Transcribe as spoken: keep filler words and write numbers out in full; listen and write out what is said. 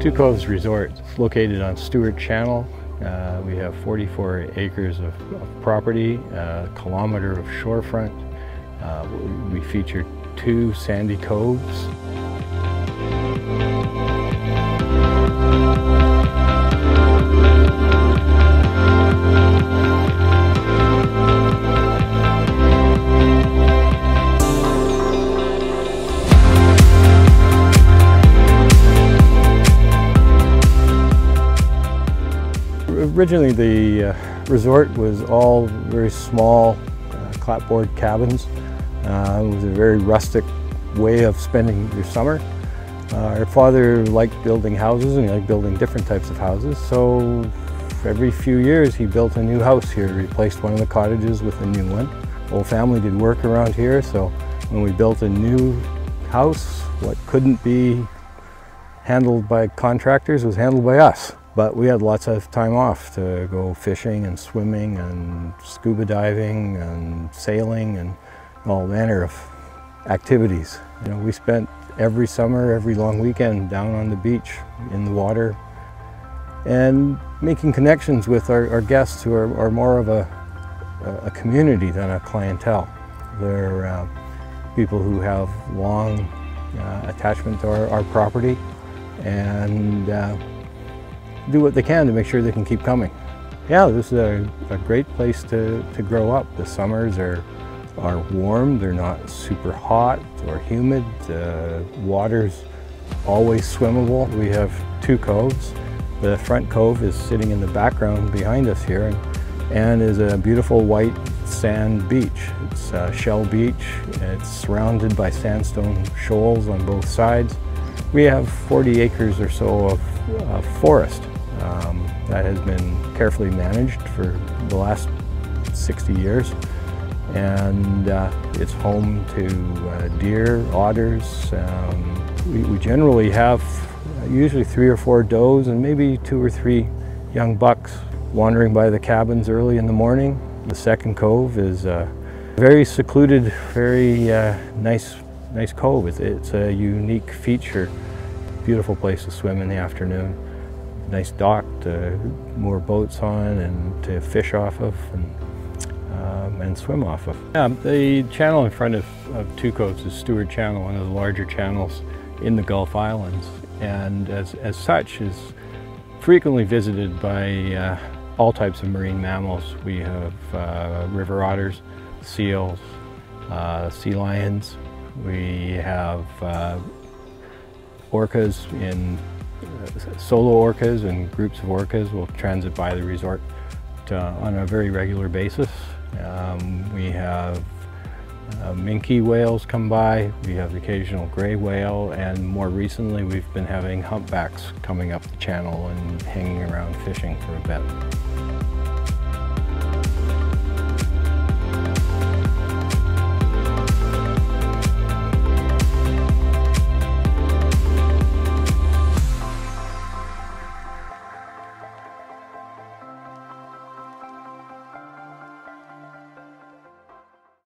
Two Coves Resort is located on Stewart Channel. Uh, we have forty-four acres of, of property, uh, a kilometer of shorefront. Uh, we feature two sandy coves. Originally, the uh, resort was all very small uh, clapboard cabins. Uh, it was a very rustic way of spending your summer. Uh, our father liked building houses, and he liked building different types of houses, so every few years he built a new house here, replaced one of the cottages with a new one. The whole family did work around here, so when we built a new house, what couldn't be handled by contractors was handled by us. But we had lots of time off to go fishing and swimming and scuba diving and sailing and all manner of activities. You know, we spent every summer, every long weekend down on the beach, in the water, and making connections with our, our guests who are, are more of a, a community than a clientele. They're uh, people who have long uh, attachment to our, our property and uh, do what they can to make sure they can keep coming. Yeah, this is a, a great place to, to grow up. The summers are, are warm, they're not super hot or humid. The uh, water's always swimmable. We have two coves. The front cove is sitting in the background behind us here and, and is a beautiful white sand beach. It's a shell beach. It's surrounded by sandstone shoals on both sides. We have forty acres or so of uh, forest. Um, that has been carefully managed for the last sixty years, and uh, it's home to uh, deer, otters. Um, we, we generally have usually three or four does and maybe two or three young bucks wandering by the cabins early in the morning. The second cove is a very secluded, very uh, nice, nice cove. It's, it's a unique feature. Beautiful place to swim in the afternoon. Nice dock to moor boats on and to fish off of and, um, and swim off of. Yeah, the channel in front of, of Two Coves is Stewart Channel, one of the larger channels in the Gulf Islands, and as, as such is frequently visited by uh, all types of marine mammals. We have uh, river otters, seals, uh, sea lions. We have uh, orcas, in uh, solo orcas and groups of orcas will transit by the resort to, uh, on a very regular basis. Um, we have uh, minke whales come by, we have the occasional gray whale, and more recently we've been having humpbacks coming up the channel and hanging around fishing for a bit.